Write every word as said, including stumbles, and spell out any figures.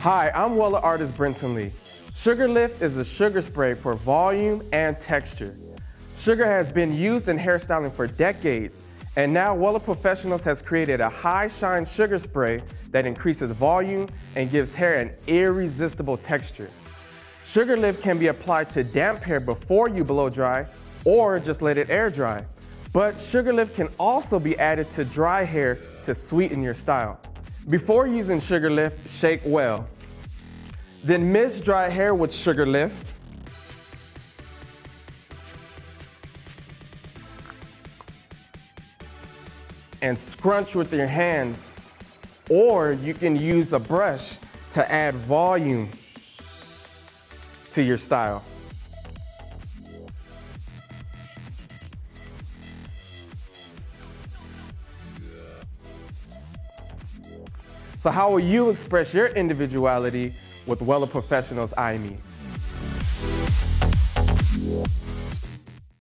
Hi, I'm Wella artist Brenton Lee. Sugar Lift is a sugar spray for volume and texture. Sugar has been used in hairstyling for decades, and now Wella Professionals has created a high shine sugar spray that increases volume and gives hair an irresistible texture. Sugar Lift can be applied to damp hair before you blow dry or just let it air dry. But Sugar Lift can also be added to dry hair to sweeten your style. Before using Sugar Lift, shake well. Then mist dry hair with Sugar Lift. And scrunch with your hands, or you can use a brush to add volume to your style. So how will you express your individuality with Wella Professionals E I M I?